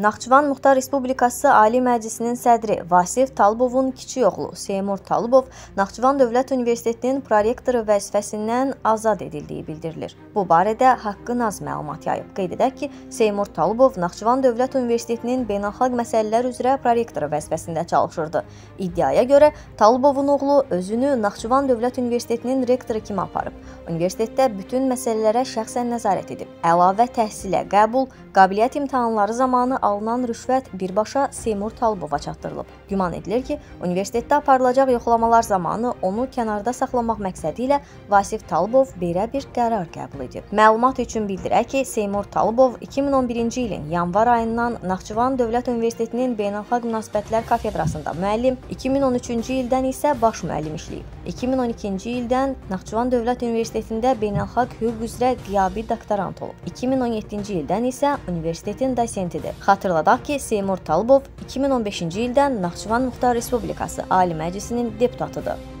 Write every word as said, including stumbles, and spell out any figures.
Naxçıvan Muxtar Respublikası Ali Məclisinin sədri Vasif Talıbovun kiçik oğlu Seymur Talıbov Naxçıvan Dövlət Universitetinin prorektoru vəzifəsindən azad edildiyi bildirilir. Bu barədə Haqqınaz məlumat yayıb. Qeyd edək ki, Seymur Talıbov Naxçıvan Dövlət Universitetinin beynəlxalq məsələlər üzrə prorektoru vəzifəsində çalışırdı. İddiaya görə Talıbovun oğlu özünü Naxçıvan Dövlət Universitetinin rektoru kimi aparıb. Universitetdə bütün məsələlərə şəxsən nəzarət edib. Əlavə təhsilə qəbul, qabiliyyət imtahanları zamanı alınan rüşvət birbaşa Seymur Talıbova çatdırılıb. Güman edilir ki, universitetdə aparılacaq yoxlamalar zamanı onu kənarda saxlamaq məqsədi ilə Vasif Talıbov birə-bir qərar qəbul edib. Məlumat üçün bildirək ki, Seymur Talıbov iki min on birinci ilin yanvar ayından Naxçıvan Dövlət Universitetinin Beynəlxalq Münasibətlər kafedrasında müəllim, iki min on üçüncü ildən isə baş müəllim işləyib. iki min on ikinci ildən Naxçıvan Dövlət Universitetində Beynəlxalq hüquq üzrə qiyabi doktorant olub. iki min on yeddinci ildən isə universitetin dosentidir. Hatırladaq ki, Seymur Talıbov iki min on beşinci ildən Naxçıvan Muxtar Respublikası Ali Məclisinin deputatıdır.